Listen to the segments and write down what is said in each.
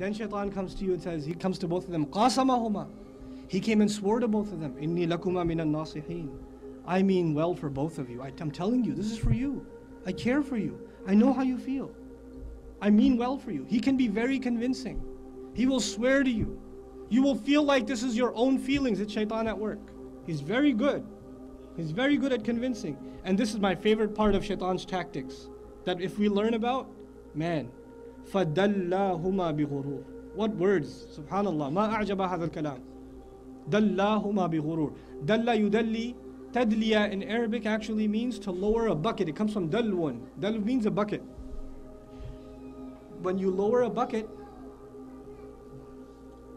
Then Shaitan comes to you and says, he comes to both of them, qasamahuma. He came and swore to both of them, inni lakuma minan nasihin. I mean well for both of you. I'm telling you, this is for you. I care for you. I know how you feel. I mean well for you. He can be very convincing. He will swear to you. You will feel like this is your own feelings. It's Shaitan at work. He's very good. He's very good at convincing. And this is my favorite part of Shaitan's tactics, that if we learn about, man, فَدَلَّاهُمَا بِغُرُورٍ. What words? SubhanAllah. مَا أَعْجَبَ هَذَا الْكَلَامِ. دَلَّاهُمَا بِغُرُورٍ. دَلَّ يُدَلِّ. Tadliya in Arabic actually means to lower a bucket. It comes from dalwan. Dal means a bucket. When you lower a bucket,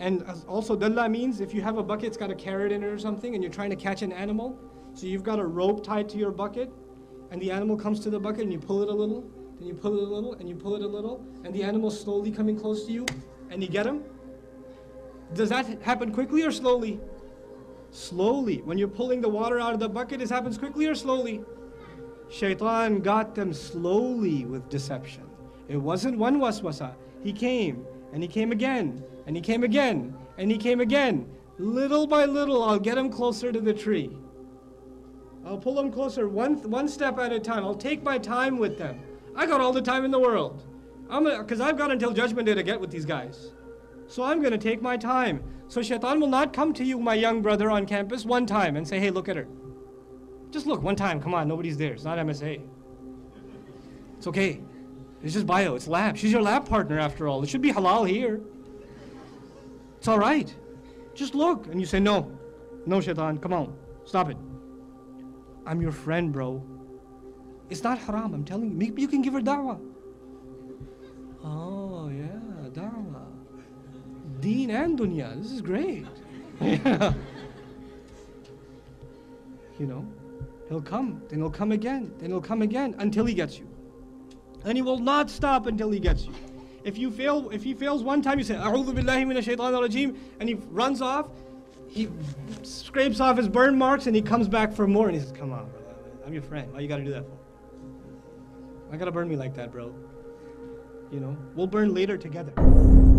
and also dalla means if you have a bucket, it's got a carrot in it or something, and you're trying to catch an animal, so you've got a rope tied to your bucket, and the animal comes to the bucket, and you pull it a little, then you pull it a little, and you pull it a little, and the animal's slowly coming close to you, and you get him. Does that happen quickly or slowly? Slowly. When you're pulling the water out of the bucket, this happens quickly or slowly? Shaitan got them slowly with deception. It wasn't one waswasa. He came, and he came again, and he came again, and he came again. Little by little, I'll get him closer to the tree. I'll pull him closer one step at a time. I'll take my time with them. I got all the time in the world. Because I've got until judgment day to get with these guys. So I'm going to take my time. So Shaitan will not come to you, my young brother on campus, one time and say, hey, look at her. Just look one time. Come on, nobody's there. It's not MSA. It's okay. It's just bio. It's lab. She's your lab partner after all. It should be halal here. It's all right. Just look. And you say, no. No, Shaitan. Come on. Stop it. I'm your friend, bro. It's not haram. I'm telling you. Maybe you can give her da'wah. Oh, yeah. Da'wah. Deen and dunya. This is great. Yeah. You know, he'll come, then he'll come again, then he'll come again until he gets you. And he will not stop until he gets you. If he fails one time, you say, "A'udhu billahi minash shaitanir rajeem," and he runs off, he scrapes off his burn marks, and he comes back for more, and he says, "Come on, brother, I'm your friend. Why you gotta do that for? Why gotta burn me like that, bro? You know, we'll burn later together."